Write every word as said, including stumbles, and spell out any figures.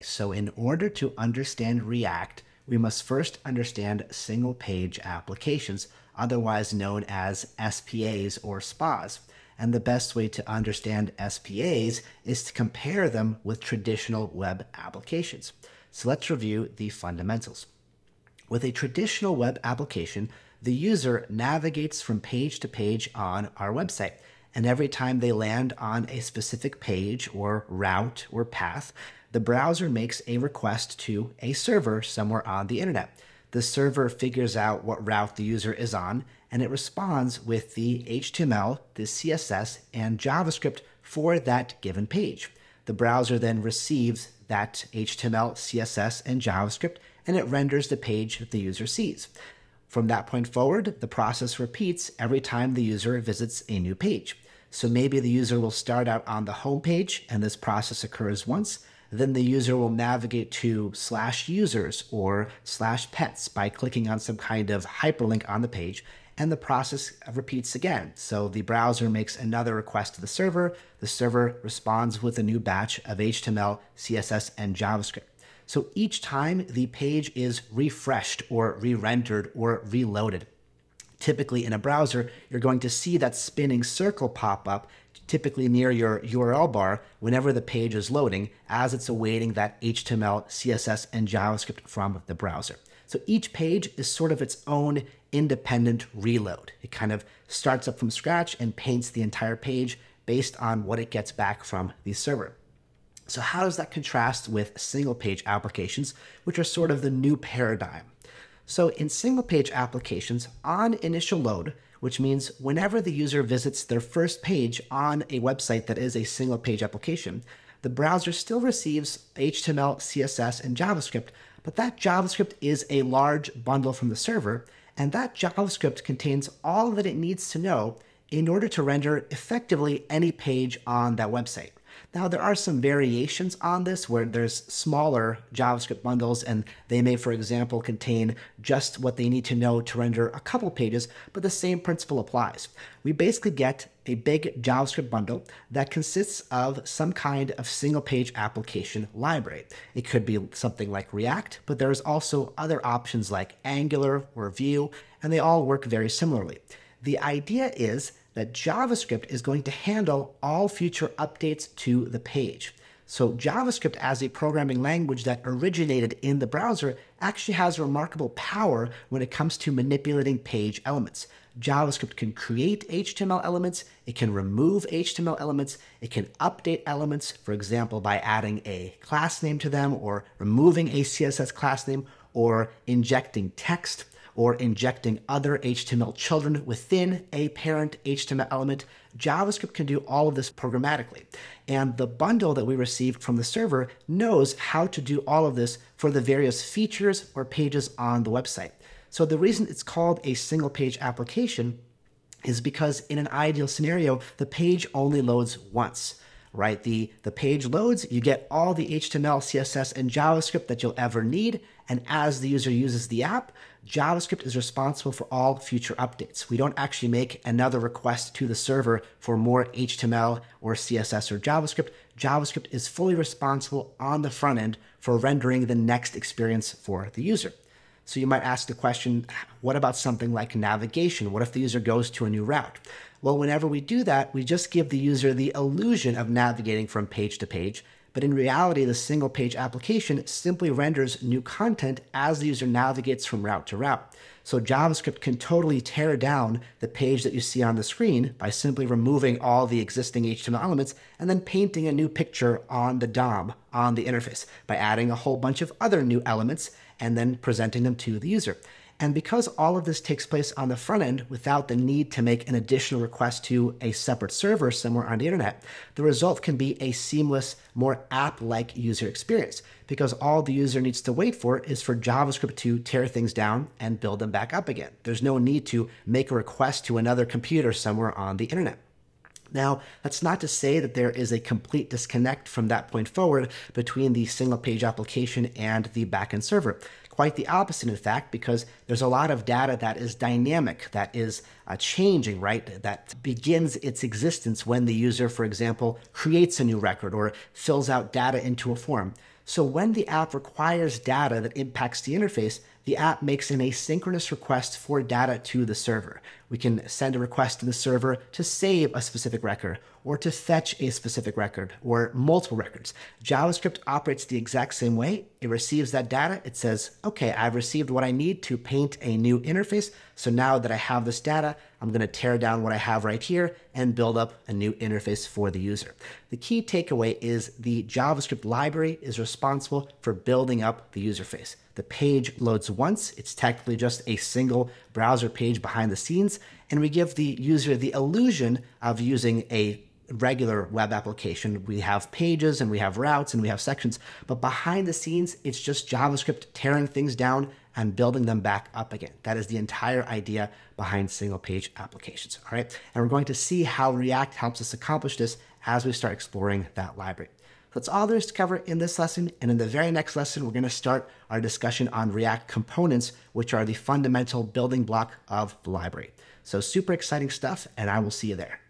So in order to understand React, we must first understand single page applications, otherwise known as S P As or S P As. And the best way to understand S P As is to compare them with traditional web applications. So let's review the fundamentals. With a traditional web application, the user navigates from page to page on our website. And every time they land on a specific page or route or path, the browser makes a request to a server somewhere on the internet. The server figures out what route the user is on, and it responds with the H T M L, the C S S, and JavaScript for that given page. The browser then receives that H T M L, C S S, and JavaScript, and it renders the page that the user sees. From that point forward, the process repeats every time the user visits a new page. So maybe the user will start out on the home page, and this process occurs once. Then the user will navigate to slash users or slash pets by clicking on some kind of hyperlink on the page, and the process repeats again. So the browser makes another request to the server. The server responds with a new batch of H T M L, C S S, and JavaScript. So each time the page is refreshed or re-rendered or reloaded. Typically in a browser, you're going to see that spinning circle pop up typically near your U R L bar whenever the page is loading, as it's awaiting that H T M L, C S S, and JavaScript from the browser. So each page is sort of its own independent reload. It kind of starts up from scratch and paints the entire page based on what it gets back from the server. So how does that contrast with single page applications, which are sort of the new paradigm? So in single page applications, on initial load, which means whenever the user visits their first page on a website that is a single page application, the browser still receives H T M L, C S S, and JavaScript, but that JavaScript is a large bundle from the server, and that JavaScript contains all that it needs to know in order to render effectively any page on that website. Now, there are some variations on this where there's smaller JavaScript bundles, and they may, for example, contain just what they need to know to render a couple pages, but the same principle applies. We basically get a big JavaScript bundle that consists of some kind of single page application library. It could be something like React, but there's also other options like Angular or Vue, and they all work very similarly. The idea is that JavaScript is going to handle all future updates to the page. So JavaScript as a programming language that originated in the browser actually has remarkable power when it comes to manipulating page elements. JavaScript can create H T M L elements, it can remove H T M L elements, it can update elements, for example, by adding a class name to them or removing a C S S class name or injecting text, or injecting other H T M L children within a parent H T M L element. JavaScript can do all of this programmatically. And the bundle that we received from the server knows how to do all of this for the various features or pages on the website. So the reason it's called a single page application is because in an ideal scenario, the page only loads once, right? The, the page loads, you get all the H T M L, C S S, and JavaScript that you'll ever need. And as the user uses the app, JavaScript is responsible for all future updates. We don't actually make another request to the server for more H T M L or C S S or JavaScript. JavaScript is fully responsible on the front end for rendering the next experience for the user. So you might ask the question, what about something like navigation? What if the user goes to a new route? Well, whenever we do that, we just give the user the illusion of navigating from page to page. But in reality, the single page application simply renders new content as the user navigates from route to route. So JavaScript can totally tear down the page that you see on the screen by simply removing all the existing H T M L elements and then painting a new picture on the D O M, on the interface, by adding a whole bunch of other new elements and then presenting them to the user. And because all of this takes place on the front end without the need to make an additional request to a separate server somewhere on the internet, the result can be a seamless, more app-like user experience, because all the user needs to wait for is for JavaScript to tear things down and build them back up again. There's no need to make a request to another computer somewhere on the internet. Now, that's not to say that there is a complete disconnect from that point forward between the single page application and the backend server. Quite the opposite, in fact, because there's a lot of data that is dynamic, that is uh, changing, right? That begins its existence when the user, for example, creates a new record or fills out data into a form. So when the app requires data that impacts the interface, the app makes an asynchronous request for data to the server. We can send a request to the server to save a specific record or to fetch a specific record or multiple records. JavaScript operates the exact same way. It receives that data. It says, okay, I've received what I need to paint a new interface. So now that I have this data, I'm going to tear down what I have right here and build up a new interface for the user. The key takeaway is the JavaScript library is responsible for building up the user interface. The page loads once, it's technically just a single browser page behind the scenes, and we give the user the illusion of using a regular web application. We have pages and we have routes and we have sections, but behind the scenes, it's just JavaScript tearing things down and building them back up again. That is the entire idea behind single page applications, all right? And we're going to see how React helps us accomplish this as we start exploring that library. That's all there is to cover in this lesson. And in the very next lesson, we're going to start our discussion on React components, which are the fundamental building block of the library. So super exciting stuff, and I will see you there.